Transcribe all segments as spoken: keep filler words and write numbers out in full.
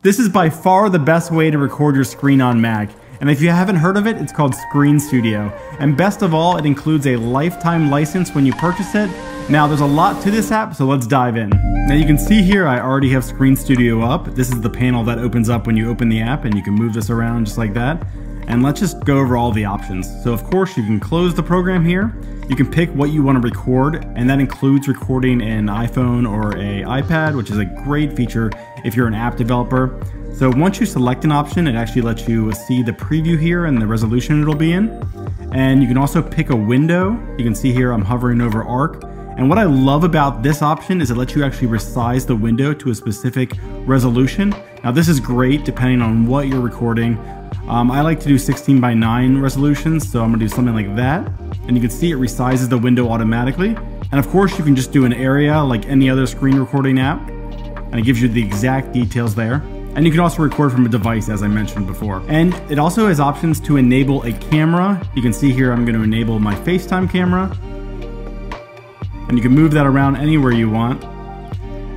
This is by far the best way to record your screen on Mac, and if you haven't heard of it, it's called Screen Studio. And best of all, it includes a lifetime license when you purchase it. Now there's a lot to this app, so let's dive in. Now you can see here I already have Screen Studio up. This is the panel that opens up when you open the app, and you can move this around just like that. And let's just go over all the options. So of course you can close the program here. You can pick what you want to record, and that includes recording an iPhone or an iPad, which is a great feature if you're an app developer. So once you select an option, it actually lets you see the preview here and the resolution it'll be in. And you can also pick a window. You can see here I'm hovering over Arc. And what I love about this option is it lets you actually resize the window to a specific resolution. Now this is great depending on what you're recording. Um, I like to do sixteen by nine resolutions, so I'm gonna do something like that. And you can see it resizes the window automatically. And of course you can just do an area like any other screen recording app, and it gives you the exact details there. And you can also record from a device, as I mentioned before. And it also has options to enable a camera. You can see here I'm gonna enable my FaceTime camera. And you can move that around anywhere you want.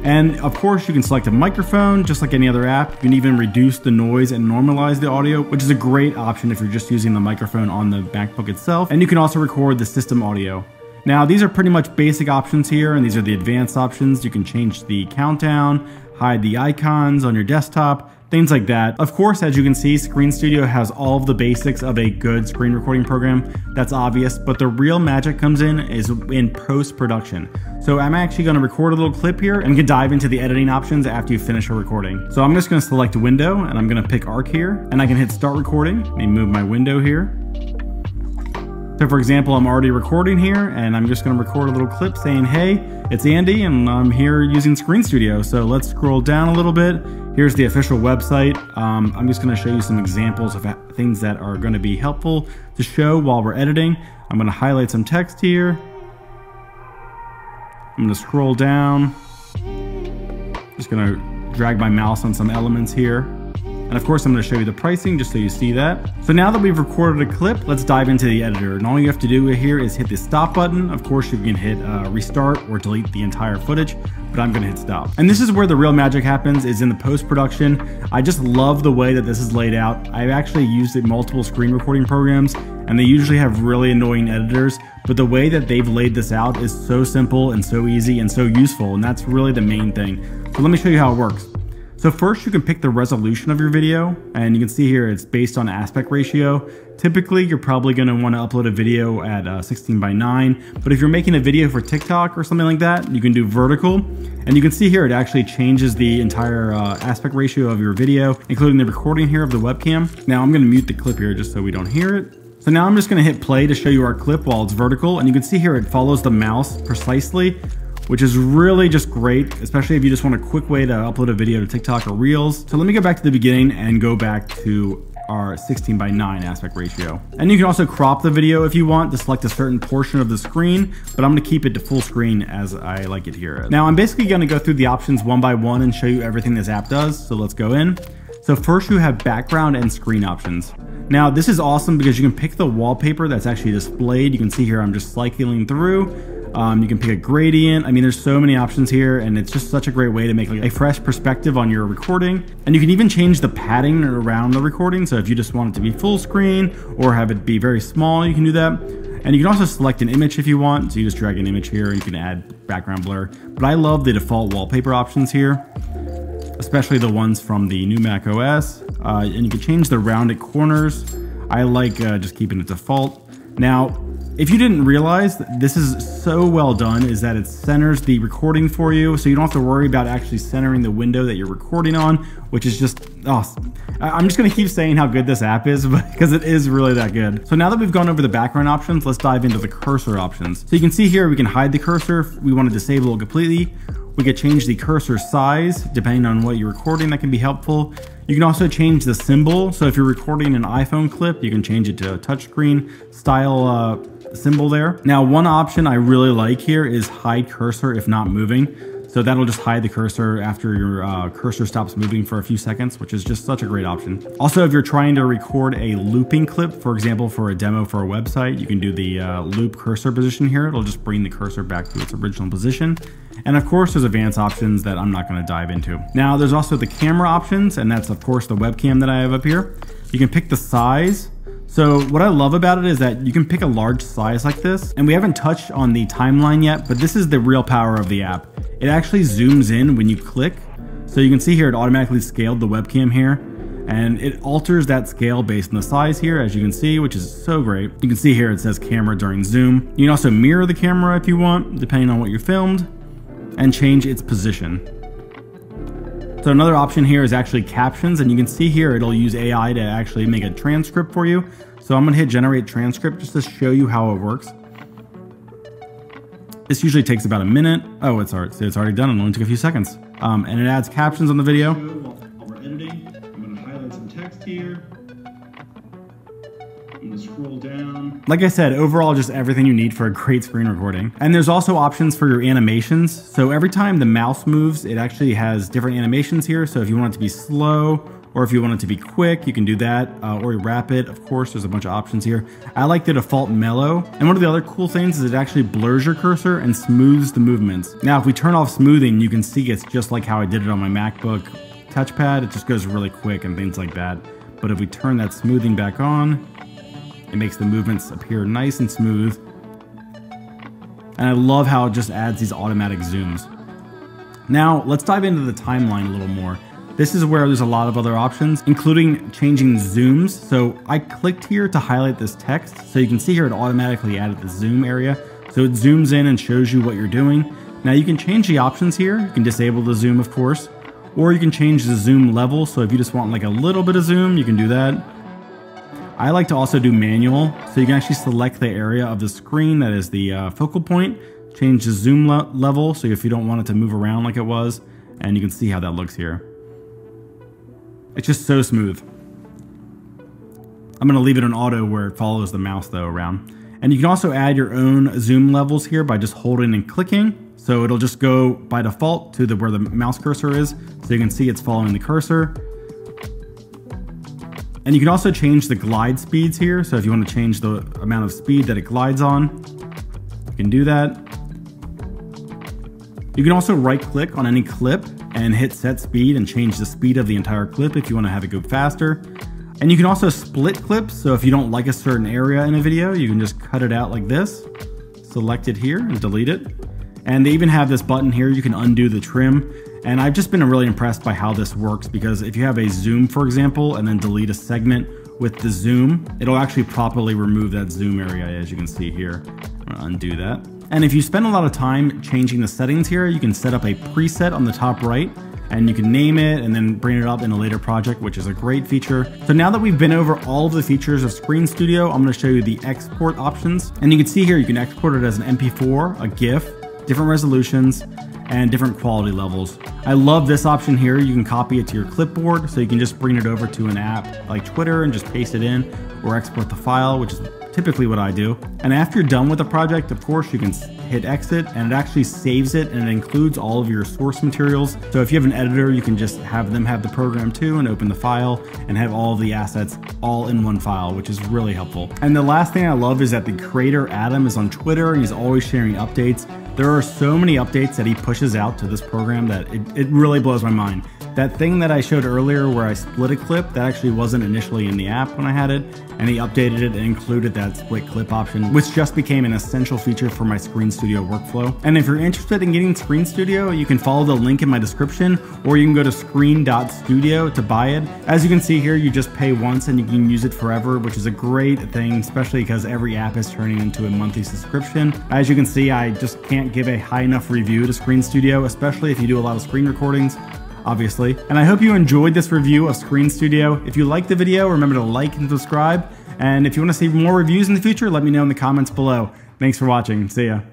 And of course you can select a microphone just like any other app. You can even reduce the noise and normalize the audio, which is a great option if you're just using the microphone on the MacBook itself. And you can also record the system audio. Now these are pretty much basic options here, and these are the advanced options. You can change the countdown, hide the icons on your desktop, things like that. Of course, as you can see, Screen Studio has all of the basics of a good screen recording program. That's obvious, but the real magic comes in is in post-production. So I'm actually gonna record a little clip here, and we can dive into the editing options after you finish your recording. So I'm just gonna select window, and I'm gonna pick Arc here, and I can hit start recording. Let me move my window here. So for example, I'm already recording here, and I'm just gonna record a little clip saying, hey, it's Andy, and I'm here using Screen Studio. So let's scroll down a little bit. Here's the official website. Um, I'm just gonna show you some examples of things that are gonna be helpful to show while we're editing. I'm gonna highlight some text here. I'm gonna scroll down. Just gonna drag my mouse on some elements here. And of course, I'm gonna show you the pricing just so you see that. So now that we've recorded a clip, let's dive into the editor. And all you have to do here is hit the stop button. Of course, you can hit uh, restart or delete the entire footage, but I'm gonna hit stop. And this is where the real magic happens, is in the post-production. I just love the way that this is laid out. I've actually used it in multiple screen recording programs, and they usually have really annoying editors, but the way that they've laid this out is so simple and so easy and so useful, and that's really the main thing. So let me show you how it works. So first you can pick the resolution of your video, and you can see here it's based on aspect ratio. Typically you're probably going to want to upload a video at uh, sixteen by nine, but if you're making a video for TikTok or something like that, you can do vertical, and you can see here it actually changes the entire uh, aspect ratio of your video, including the recording here of the webcam. Now I'm going to mute the clip here just so we don't hear it. So now I'm just going to hit play to show you our clip while it's vertical, and you can see here it follows the mouse precisely, which is really just great, especially if you just want a quick way to upload a video to TikTok or Reels. So let me go back to the beginning and go back to our sixteen by nine aspect ratio. And you can also crop the video if you want to select a certain portion of the screen, but I'm gonna keep it to full screen as I like it here. Now I'm basically gonna go through the options one by one and show you everything this app does, so let's go in. So first you have background and screen options. Now this is awesome because you can pick the wallpaper that's actually displayed. You can see here I'm just cycling through. Um, you can pick a gradient. I mean, there's so many options here, and it's just such a great way to make like, a fresh perspective on your recording. And you can even change the padding around the recording. So if you just want it to be full screen or have it be very small, you can do that. And you can also select an image if you want. So you just drag an image here, you can add background blur. But I love the default wallpaper options here, especially the ones from the new Mac O S. Uh, and you can change the rounded corners. I like uh, just keeping it default. Now, if you didn't realize, this is so well done, is that it centers the recording for you, so you don't have to worry about actually centering the window that you're recording on, which is just awesome. I'm just gonna keep saying how good this app is because it is really that good. So now that we've gone over the background options, let's dive into the cursor options. So you can see here, we can hide the cursor if we wanna disable it completely. We could change the cursor size depending on what you're recording, that can be helpful. You can also change the symbol. So if you're recording an iPhone clip, you can change it to a touchscreen style uh, symbol there. Now, one option I really like here is hide cursor if not moving. So that'll just hide the cursor after your uh, cursor stops moving for a few seconds, which is just such a great option. Also, if you're trying to record a looping clip, for example, for a demo for a website, you can do the uh, loop cursor position here. It'll just bring the cursor back to its original position. And of course, there's advanced options that I'm not gonna dive into. Now, there's also the camera options, and that's of course the webcam that I have up here. You can pick the size. So what I love about it is that you can pick a large size like this, and we haven't touched on the timeline yet, but this is the real power of the app. It actually zooms in when you click. So you can see here, it automatically scaled the webcam here, and it alters that scale based on the size here, as you can see, which is so great. You can see here, it says camera during zoom. You can also mirror the camera if you want, depending on what you filmed, and change its position. So another option here is actually captions, and you can see here it'll use A I to actually make a transcript for you. So I'm gonna hit generate transcript just to show you how it works. This usually takes about a minute. Oh, it's already, it's already done. It only took a few seconds. Um, and it adds captions on the video. While we're editing, I'm gonna highlight some text here. Scroll down. Like I said, overall, just everything you need for a great screen recording. And there's also options for your animations. So every time the mouse moves, it actually has different animations here. So if you want it to be slow, or if you want it to be quick, you can do that, uh, or rapid. Of course, there's a bunch of options here. I like the default mellow. And one of the other cool things is it actually blurs your cursor and smooths the movements. Now, if we turn off smoothing, you can see it's just like how I did it on my MacBook touchpad. It just goes really quick and things like that. But if we turn that smoothing back on, it makes the movements appear nice and smooth. And I love how it just adds these automatic zooms. Now, let's dive into the timeline a little more. This is where there's a lot of other options, including changing zooms. So I clicked here to highlight this text. So you can see here, it automatically added the zoom area. So it zooms in and shows you what you're doing. Now you can change the options here. You can disable the zoom, of course, or you can change the zoom level. So if you just want like a little bit of zoom, you can do that. I like to also do manual, so you can actually select the area of the screen that is the uh, focal point, change the zoom le level, so if you don't want it to move around like it was, and you can see how that looks here. It's just so smooth. I'm gonna leave it on auto where it follows the mouse though around. And you can also add your own zoom levels here by just holding and clicking. So it'll just go by default to the where the mouse cursor is, so you can see it's following the cursor. And you can also change the glide speeds here. So if you want to change the amount of speed that it glides on, you can do that. You can also right click on any clip and hit set speed and change the speed of the entire clip if you want to have it go faster. And you can also split clips. So if you don't like a certain area in a video, you can just cut it out like this, select it here and delete it. And they even have this button here, you can undo the trim. And I've just been really impressed by how this works, because if you have a zoom, for example, and then delete a segment with the zoom, it'll actually properly remove that zoom area, as you can see here. I'm gonna undo that. And if you spend a lot of time changing the settings here, you can set up a preset on the top right, and you can name it and then bring it up in a later project, which is a great feature. So now that we've been over all of the features of Screen Studio, I'm gonna show you the export options. And you can see here, you can export it as an M P four, a GIF, different resolutions, and different quality levels. I love this option here. You can copy it to your clipboard, so you can just bring it over to an app like Twitter and just paste it in, or export the file, which is typically what I do. And after you're done with the project, of course, you can hit exit, and it actually saves it, and it includes all of your source materials. So if you have an editor, you can just have them have the program too and open the file and have all of the assets all in one file, which is really helpful. And the last thing I love is that the creator, Adam, is on Twitter, and he's always sharing updates. There are so many updates that he pushes out to this program that it, it really blows my mind. That thing that I showed earlier where I split a clip, that actually wasn't initially in the app when I had it, and he updated it and included that split clip option, which just became an essential feature for my Screen Studio workflow. And if you're interested in getting Screen Studio, you can follow the link in my description, or you can go to screen dot studio to buy it. As you can see here, you just pay once and you can use it forever, which is a great thing, especially because every app is turning into a monthly subscription. As you can see, I just can't give a high enough review to Screen Studio, especially if you do a lot of screen recordings, obviously. And I hope you enjoyed this review of Screen Studio. If you liked the video, remember to like and subscribe. And if you want to see more reviews in the future, let me know in the comments below. Thanks for watching. See ya.